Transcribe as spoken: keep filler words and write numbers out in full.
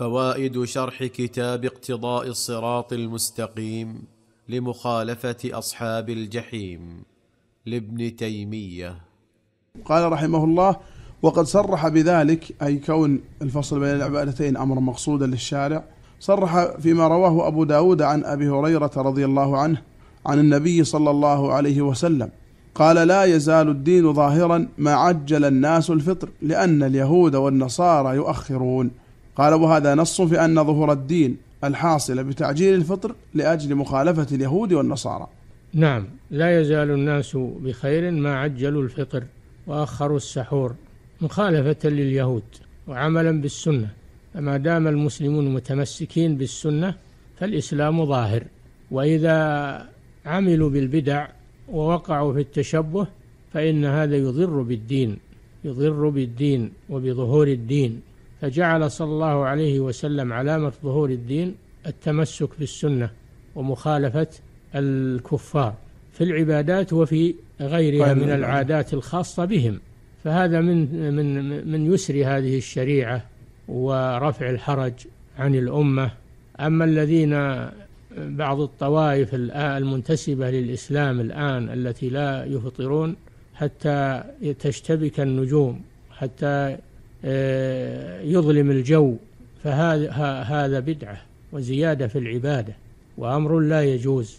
فوائد شرح كتاب اقتضاء الصراط المستقيم لمخالفة أصحاب الجحيم لابن تيمية. قال رحمه الله: وقد صرح بذلك، أي كون الفصل بين العبادتين أمر مقصودا للشارع، صرح فيما رواه أبو داود عن أبي هريرة رضي الله عنه عن النبي صلى الله عليه وسلم قال: لا يزال الدين ظاهرا ما عجل الناس الفطر لأن اليهود والنصارى يؤخرون. قال: وهذا نص في أن ظهور الدين الحاصل بتعجيل الفطر لأجل مخالفة اليهود والنصارى. نعم، لا يزال الناس بخير ما عجلوا الفطر وأخروا السحور مخالفة لليهود وعملا بالسنة، فما دام المسلمون متمسكين بالسنة فالإسلام ظاهر، وإذا عملوا بالبدع ووقعوا في التشبه فإن هذا يضر بالدين يضر بالدين وبظهور الدين. فجعل صلى الله عليه وسلم علامة ظهور الدين التمسك بالسنة ومخالفة الكفار في العبادات وفي غيرها من العادات الخاصة بهم، فهذا من من من يسر هذه الشريعة ورفع الحرج عن الأمة. أما الذين بعض الطوائف المنتسبة للإسلام الآن التي لا يفطرون حتى تشتبك النجوم، حتى يظلم الجو، فهذا هذا بدعة وزيادة في العبادة وأمر لا يجوز.